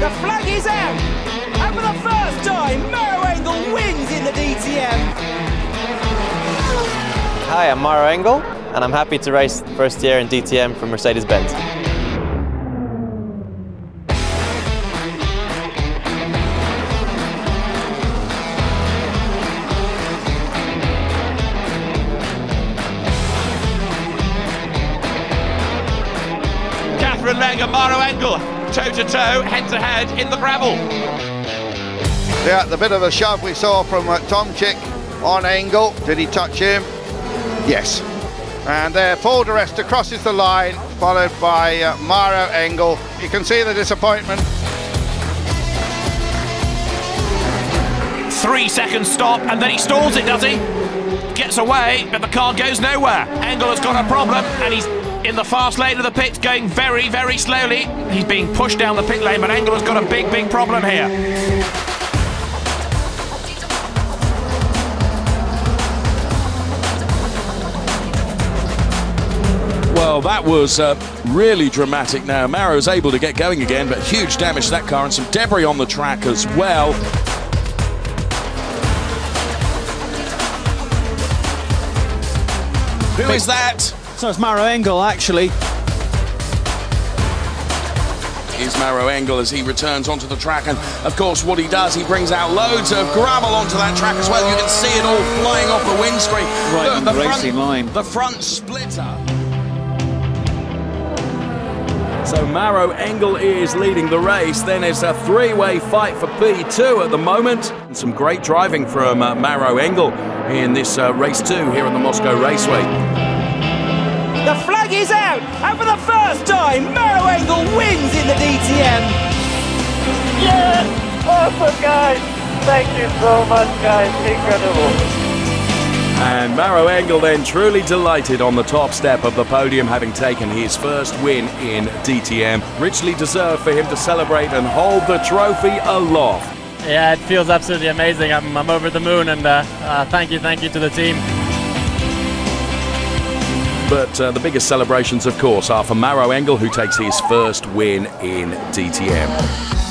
The flag is out. And for the first time, Maro Engel wins in the DTM. Hi, I'm Maro Engel, and I'm happy to race first year in DTM for Mercedes-Benz. Katherine Legge and Maro Engel, toe-to-toe, head-to-head in the gravel. Yeah, the bit of a shove we saw from Tomczyk on Engel. Did he touch him? Yes. And there, Paul DeResta crosses the line, followed by Maro Engel. You can see the disappointment. 3 second stop, and then he stalls it, does he? Gets away, but the car goes nowhere. Engel has got a problem, and he's in the fast lane of the pits, going very, very slowly. He's being pushed down the pit lane, but Engel has got a big, big problem here. Well, that was really dramatic now. Maro's able to get going again, but huge damage to that car and some debris on the track as well. Who is that? So it's Maro Engel, actually. Here's Maro Engel as he returns onto the track, and of course what he does, he brings out loads of gravel onto that track as well. You can see it all flying off the windscreen. Right on the racing line. The front splitter. So Maro Engel is leading the race. Then it's a three-way fight for P2 at the moment. And some great driving from Maro Engel in this race two here at the Moscow Raceway. The flag is out, and for the first time, Maro Engel wins in the DTM. Yes! Awesome, guys! Thank you so much, guys. Incredible. And Maro Engel then truly delighted on the top step of the podium, having taken his first win in DTM. Richly deserved for him to celebrate and hold the trophy aloft. Yeah, it feels absolutely amazing. I'm over the moon, and thank you to the team. But the biggest celebrations, of course, are for Maro Engel, who takes his first win in DTM.